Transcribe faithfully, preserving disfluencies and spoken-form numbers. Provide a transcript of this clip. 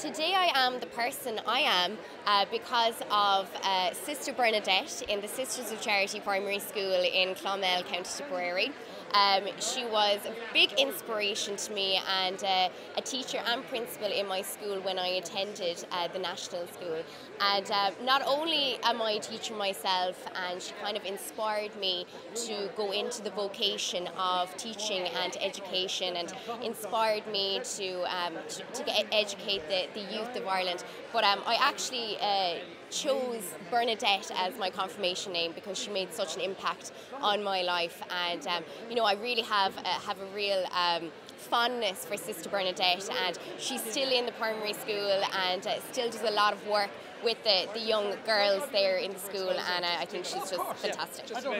Today I am the person I am uh, because of uh, Sister Bernadette in the Sisters of Charity Primary School in Clonmel, County Tipperary. Um, she was a big inspiration to me and uh, a teacher and principal in my school when I attended uh, the national school. And uh, not only am I a teacher myself, and she kind of inspired me to go into the vocation of teaching and education, and inspired me to, um, to, to get, educate the the youth of Ireland. But um, I actually uh, chose Bernadette as my confirmation name because she made such an impact on my life, and um, you know, I really have a, have a real um, fondness for Sister Bernadette, and she's still in the primary school and uh, still does a lot of work with the, the young girls there in the school, and uh, I think she's just fantastic.